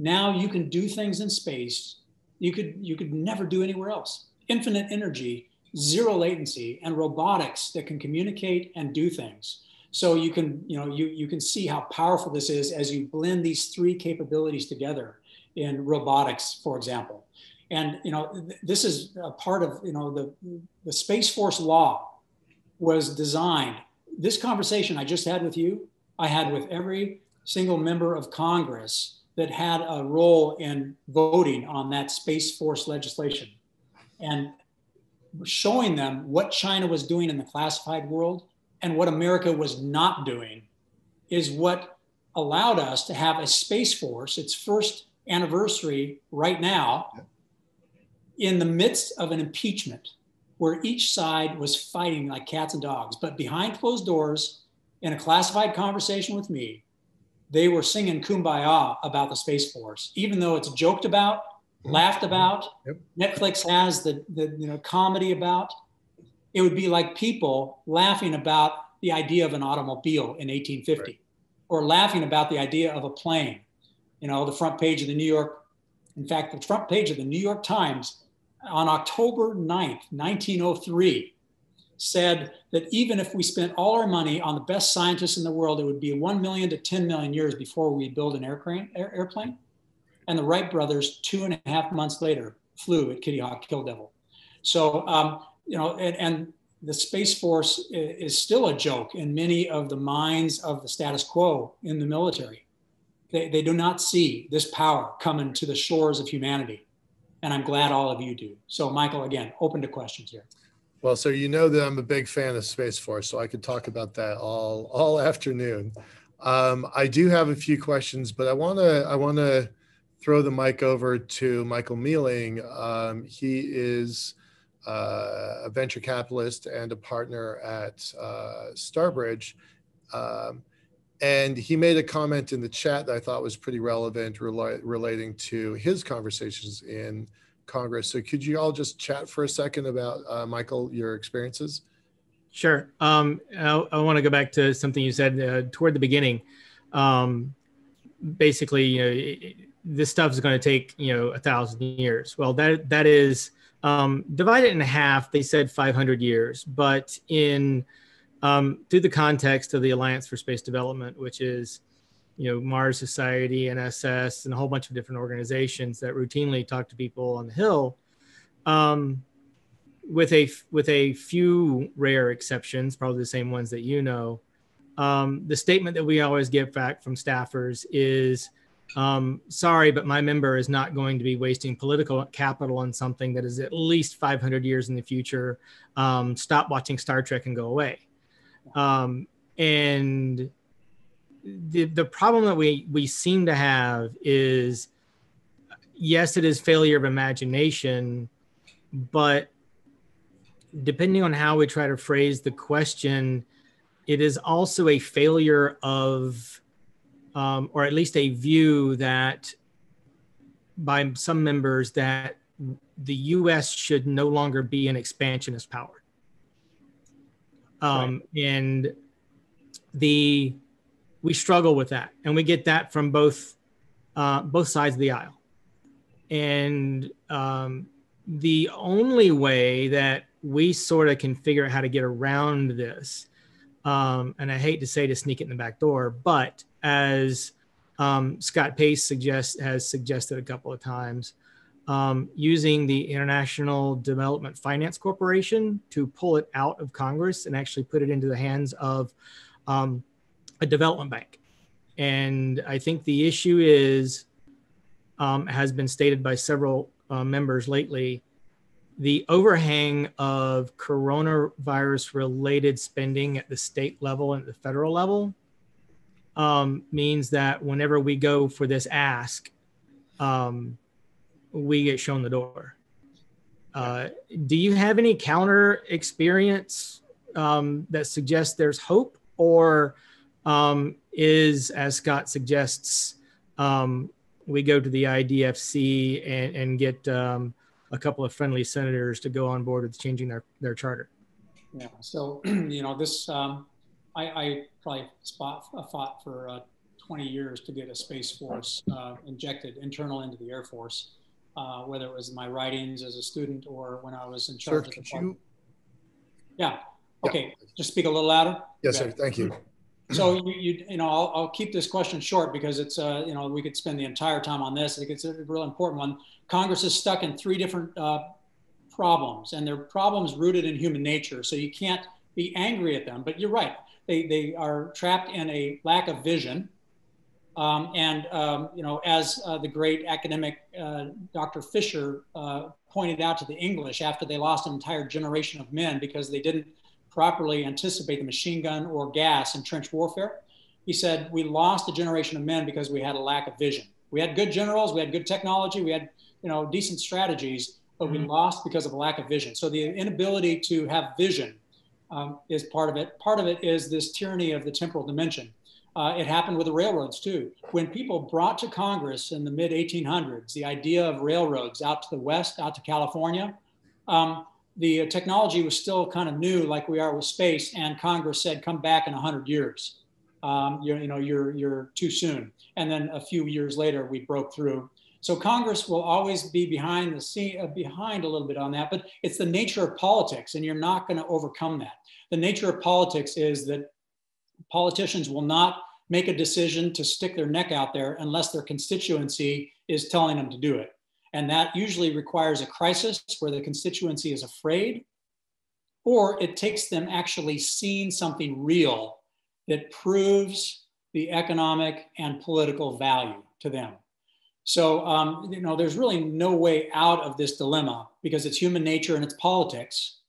now you can do things in space you could, you could never do anywhere else. Infinite energy, zero latency, and robotics that can communicate and do things. So you can, you know, you, you can see how powerful this is as you blend these three capabilities together in robotics, for example. And, you know, th this is a part of, you know, the, the Space Force law was designed. This conversation I just had with you, I had with every single member of Congress that had a role in voting on that Space Force legislation, and showing them what China was doing in the classified world and what America was not doing is what allowed us to have a Space Force, its first anniversary right now, in the midst of an impeachment where each side was fighting like cats and dogs. But behind closed doors, in a classified conversation with me, they were singing Kumbaya about the Space Force, even though it's joked about, mm-hmm. laughed about. Yep. Netflix has the, the you know comedy about. It would be like people laughing about the idea of an automobile in eighteen fifty, right. or laughing about the idea of a plane. You know, the front page of the New York, in fact, the front page of the New York Times on October ninth, nineteen oh three, said that even if we spent all our money on the best scientists in the world, it would be one million to ten million years before we build an airplane. airplane. And the Wright brothers, two and a half months later, flew at Kitty Hawk Kill Devil. So, um, you know, and, and the Space Force is still a joke in many of the minds of the status quo in the military. They, they do not see this power coming to the shores of humanity. And I'm glad all of you do. So, Michael, again, open to questions here. Well, so you know that I'm a big fan of Space Force, so I could talk about that all all afternoon. Um, I do have a few questions, but I want to I want to throw the mic over to Michael Mealing. Um, he is uh, a venture capitalist and a partner at uh, Starbridge, um, and he made a comment in the chat that I thought was pretty relevant rel- relating to his conversations in Congress. So could you all just chat for a second about, uh, Michael, your experiences? Sure. Um, I, I want to go back to something you said uh, toward the beginning. Um, basically, you know, it, this stuff is going to take, you know, a thousand years. Well, that that is um, divided in half. They said five hundred years, but in um, through the context of the Alliance for Space Development, which is, you know, Mars Society, N S S, and a whole bunch of different organizations that routinely talk to people on the Hill, um, with a with a few rare exceptions, probably the same ones that you know. Um, the statement that we always get back from staffers is, um, sorry, but my member is not going to be wasting political capital on something that is at least five hundred years in the future. Um, stop watching Star Trek and go away. Um, and... The, the problem that we, we seem to have is, yes, it is failure of imagination, but depending on how we try to phrase the question, it is also a failure of, um, or at least a view that by some members that the U S should no longer be an expansionist power. Um, right. And the... We struggle with that, and we get that from both uh, both sides of the aisle. And um, the only way that we sort of can figure out how to get around this, um, and I hate to say to sneak it in the back door, but as um, Scott Pace suggests, has suggested a couple of times, um, using the International Development Finance Corporation to pull it out of Congress and actually put it into the hands of um, a development bank. And I think the issue is, um, has been stated by several uh, members lately, the overhang of coronavirus related spending at the state level and the federal level um, means that whenever we go for this ask, um, we get shown the door. Uh, do you have any counter experience um, that suggests there's hope, or Um, is, as Scott suggests, um, we go to the I D F C and, and get um, a couple of friendly senators to go on board with changing their, their charter? Yeah, so, you know, this, um, I, I probably spot, uh, fought for uh, twenty years to get a Space Force uh, injected internal into the Air Force, uh, whether it was in my writings as a student or when I was in charge sir, of the department. You... Yeah, okay, yeah. Just speak a little louder. Yes, sir, thank you. So you, you, you know, I'll, I'll keep this question short because it's, uh, you know, we could spend the entire time on this. I think it's a real important one. Congress is stuck in three different uh, problems, and they're problems rooted in human nature. So you can't be angry at them, but you're right. They, they are trapped in a lack of vision. Um, and, um, you know, as uh, the great academic uh, Doctor Fisher uh, pointed out to the English after they lost an entire generation of men because they didn't properly anticipate the machine gun or gas in trench warfare. He said, we lost a generation of men because we had a lack of vision. We had good generals, we had good technology, we had, you know, decent strategies, but we lost because of a lack of vision. So the inability to have vision um, is part of it. Part of it is this tyranny of the temporal dimension. Uh, it happened with the railroads too. When people brought to Congress in the mid eighteen hundreds, the idea of railroads out to the West, out to California, um, the technology was still kind of new, like we are with space, and Congress said, come back in one hundred years. Um, you, you know, you're, you're too soon. And then a few years later, we broke through. So Congress will always be behind the scene, uh, behind a little bit on that, but it's the nature of politics, and you're not going to overcome that. The nature of politics is that politicians will not make a decision to stick their neck out there unless their constituency is telling them to do it. And that usually requires a crisis where the constituency is afraid, or it takes them actually seeing something real that proves the economic and political value to them. So, um, you know, there's really no way out of this dilemma because it's human nature and it's politics.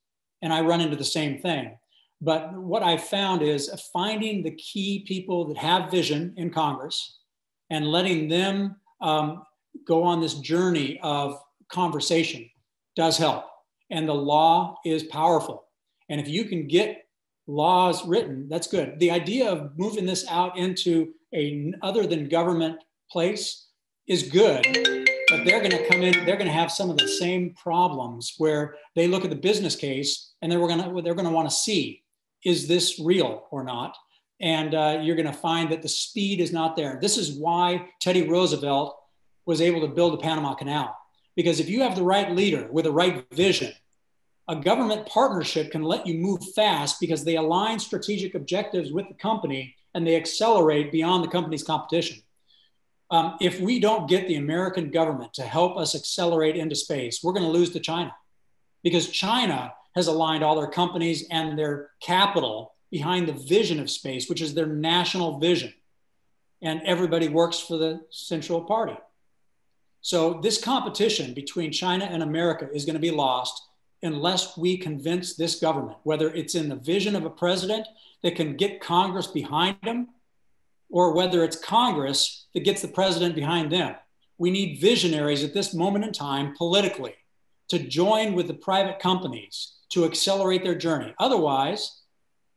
And I run into the same thing. But what I found is finding the key people that have vision in Congress and letting them um, go on this journey of conversation does help. And the law is powerful. And if you can get laws written, that's good. The idea of moving this out into an other than government place is good, but they're going to come in, they're going to have some of the same problems where they look at the business case and they're going to, they're going to want to see, is this real or not? And uh, you're going to find that the speed is not there. This is why Teddy Roosevelt was able to build the Panama Canal. Because if you have the right leader with the right vision, a government partnership can let you move fast because they align strategic objectives with the company and they accelerate beyond the company's competition. Um, if we don't get the American government to help us accelerate into space, we're going to lose to China, because China has aligned all their companies and their capital behind the vision of space, which is their national vision. And everybody works for the central party. So this competition between China and America is going to be lost unless we convince this government, whether it's in the vision of a president that can get Congress behind them, or whether it's Congress that gets the president behind them. We need visionaries at this moment in time politically to join with the private companies to accelerate their journey. Otherwise,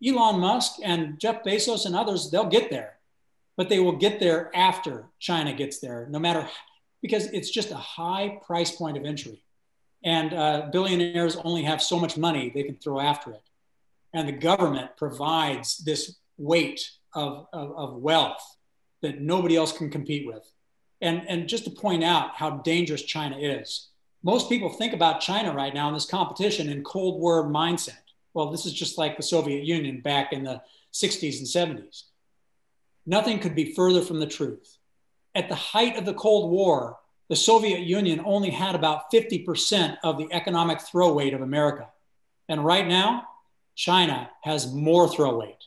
Elon Musk and Jeff Bezos and others, they'll get there, but they will get there after China gets there, no matter, because it's just a high price point of entry. And uh, billionaires only have so much money they can throw after it. And the government provides this weight Of, of wealth that nobody else can compete with. And, and just to point out how dangerous China is. Most people think about China right now in this competition in Cold War mindset. Well, this is just like the Soviet Union back in the sixties and seventies. Nothing could be further from the truth. At the height of the Cold War, the Soviet Union only had about fifty percent of the economic throw weight of America. And right now, China has more throw weight.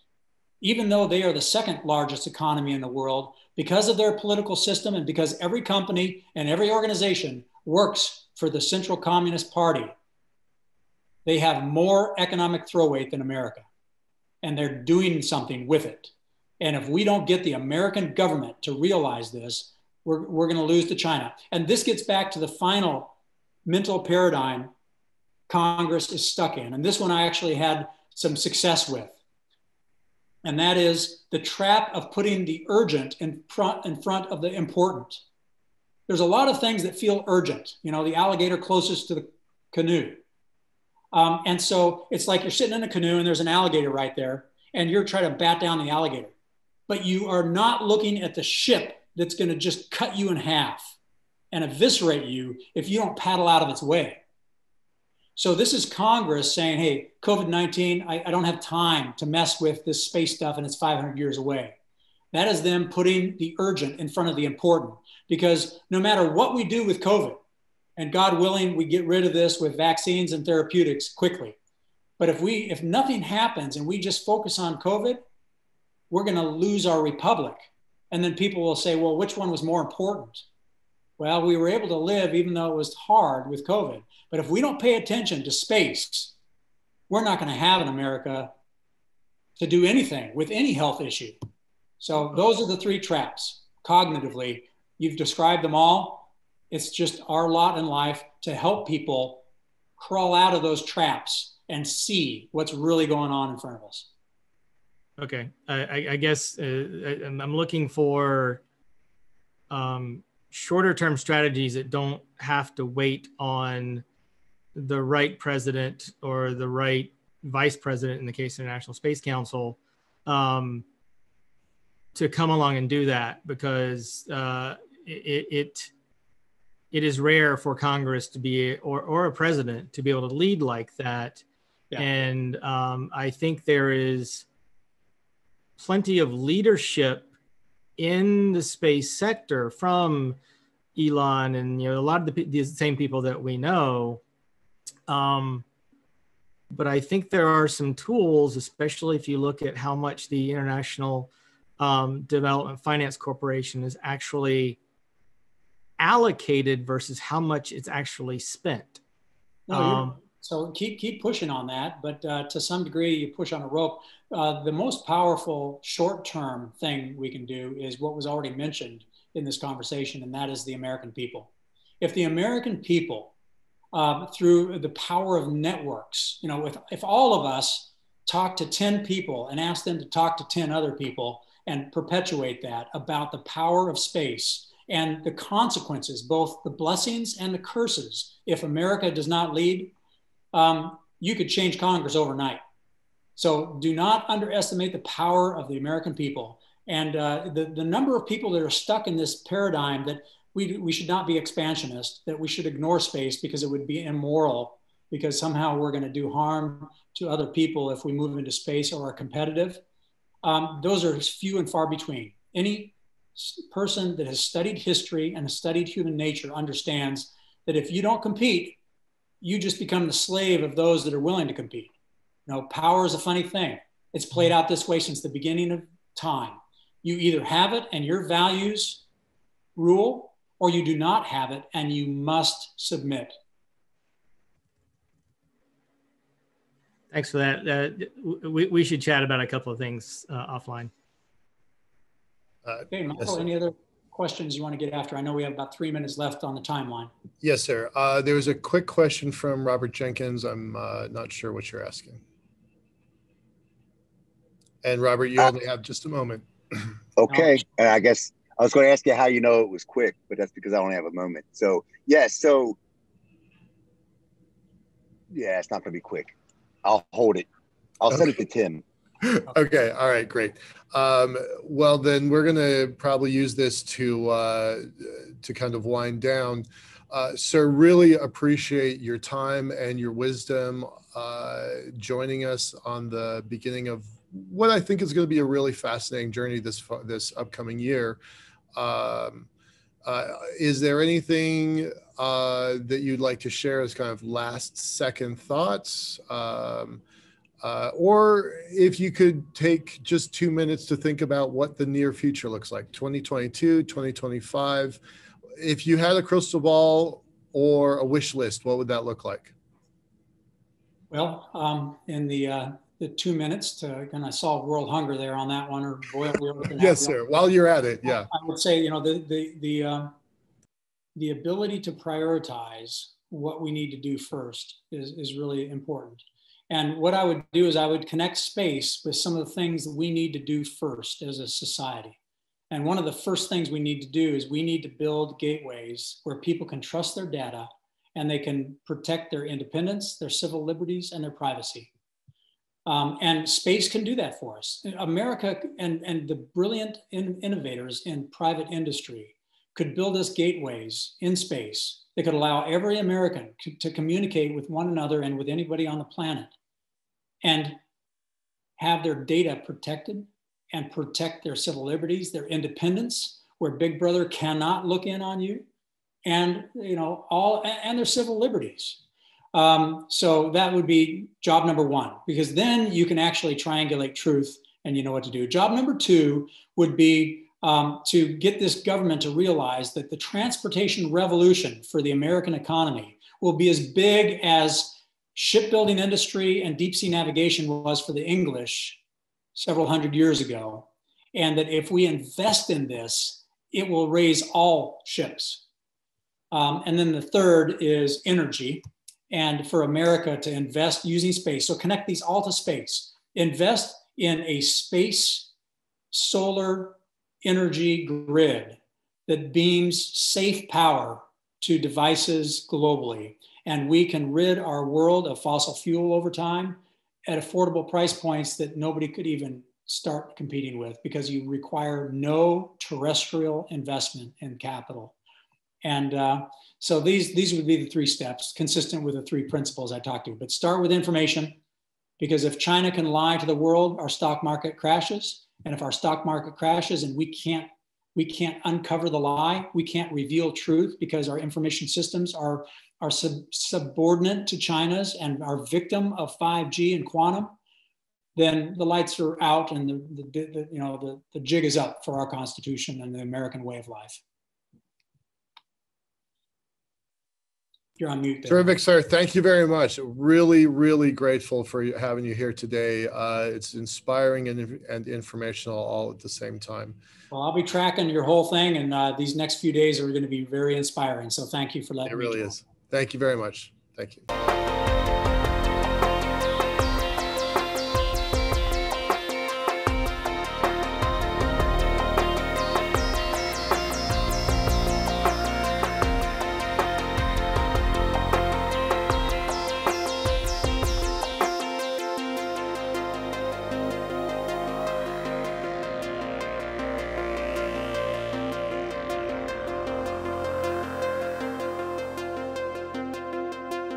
Even though they are the second largest economy in the world, because of their political system and because every company and every organization works for the Central Communist Party, they have more economic throw weight than America, and they're doing something with it. And if we don't get the American government to realize this, we're, we're going to lose to China. And this gets back to the final mental paradigm Congress is stuck in. And this one I actually had some success with. And that is the trap of putting the urgent in front, in front of the important. There's a lot of things that feel urgent, you know, the alligator closest to the canoe. Um, and so it's like you're sitting in a canoe and there's an alligator right there and you're trying to bat down the alligator, but you are not looking at the ship that's going to just cut you in half and eviscerate you if you don't paddle out of its way. So this is Congress saying, hey, COVID nineteen, I, I don't have time to mess with this space stuff and it's five hundred years away. That is them putting the urgent in front of the important, because no matter what we do with COVID, and God willing, we get rid of this with vaccines and therapeutics quickly. But if we, if nothing happens and we just focus on COVID, we're going to lose our republic. And then people will say, well, which one was more important? Well, we were able to live even though it was hard with COVID. But if we don't pay attention to space, we're not going to have an America to do anything with any health issue. So those are the three traps cognitively. You've described them all. It's just our lot in life to help people crawl out of those traps and see what's really going on in front of us. Okay, I, I guess uh, I'm looking for um, shorter term strategies that don't have to wait on the right president or the right vice president, in the case of the International Space Council, um, to come along and do that, because uh, it, it it is rare for Congress to be, or, or a president to be able to lead like that. Yeah. And um, I think there is plenty of leadership in the space sector from Elon and, you know, a lot of the, the same people that we know. Um, but I think there are some tools, especially if you look at how much the International um, Development Finance Corporation is actually allocated versus how much it's actually spent. No, um, so keep, keep pushing on that, but uh, to some degree you push on a rope. Uh, the most powerful short-term thing we can do is what was already mentioned in this conversation, and that is the American people. If the American people, uh, through the power of networks, you know, if, if all of us talk to ten people and ask them to talk to ten other people and perpetuate that about the power of space and the consequences, both the blessings and the curses, if America does not lead, um, you could change Congress overnight. So do not underestimate the power of the American people. And uh, the, the number of people that are stuck in this paradigm that we, we should not be expansionist, that we should ignore space because it would be immoral, because somehow we're going to do harm to other people if we move into space or are competitive. Um, those are few and far between. Any person that has studied history and has studied human nature understands that if you don't compete, you just become the slave of those that are willing to compete. You know, power is a funny thing. It's played out this way since the beginning of time. You either have it and your values rule, or you do not have it and you must submit. Thanks for that. Uh, we, we should chat about a couple of things uh, offline. Uh, okay, Michael, any other questions you want to get after? I know we have about three minutes left on the timeline. Yes, sir. Uh, there was a quick question from Robert Jenkins. I'm uh, not sure what you're asking. And Robert, you uh, only have just a moment. Okay, and I guess I was going to ask you how you know it was quick, but that's because I only have a moment. So, yes, yeah, so, yeah, it's not going to be quick. I'll hold it. I'll okay. send it to Tim. Okay. All right. Great. Um, well, then we're going to probably use this to uh, to kind of wind down. Uh, sir, really appreciate your time and your wisdom uh, joining us on the beginning of what I think is going to be a really fascinating journey this this upcoming year. Um, uh, is there anything uh, that you'd like to share as kind of last second thoughts? Um, Uh, or if you could take just two minutes to think about what the near future looks like, twenty twenty-two, twenty twenty-five. If you had a crystal ball or a wish list, what would that look like? Well, um, in the, uh, the two minutes to kind of solve world hunger there on that one. Or boil, yes, sir. Up. While you're at it, yeah. I would say, you know, the, the, the, uh, the ability to prioritize what we need to do first is, is really important. And what I would do is I would connect space with some of the things that we need to do first as a society. And one of the first things we need to do is we need to build gateways where people can trust their data and they can protect their independence, their civil liberties, and their privacy. Um, and space can do that for us. America and, and the brilliant in innovators in private industry could build us gateways in space that could allow every American to communicate with one another and with anybody on the planet and have their data protected and protect their civil liberties, their independence, where Big Brother cannot look in on you, and, you know, all, and their civil liberties. Um, so that would be job number one, because then you can actually triangulate truth and you know what to do. Job number two would be Um, to get this government to realize that the transportation revolution for the American economy will be as big as shipbuilding industry and deep sea navigation was for the English several hundred years ago. And that if we invest in this, it will raise all ships. Um, and then the third is energy, and for America to invest using space. So connect these all to space. Invest in a space solar energy grid that beams safe power to devices globally. And we can rid our world of fossil fuel over time at affordable price points that nobody could even start competing with, because you require no terrestrial investment in capital. And uh, so these, these would be the three steps consistent with the three principles I talked to. But start with information, because if China can lie to the world, our stock market crashes. And if our stock market crashes and we can't, we can't uncover the lie, we can't reveal truth because our information systems are, are sub subordinate to China's and are victim of five G and quantum, then the lights are out and the, the, the, you know, the, the jig is up for our Constitution and the American way of life. You're on mute, David. Terrific, sir. Thank you very much. Really, really grateful for having you here today. Uh, it's inspiring and, and informational all at the same time. Well, I'll be tracking your whole thing, and uh, these next few days are going to be very inspiring. So thank you for letting me. It really is. Thank you very much. Thank you.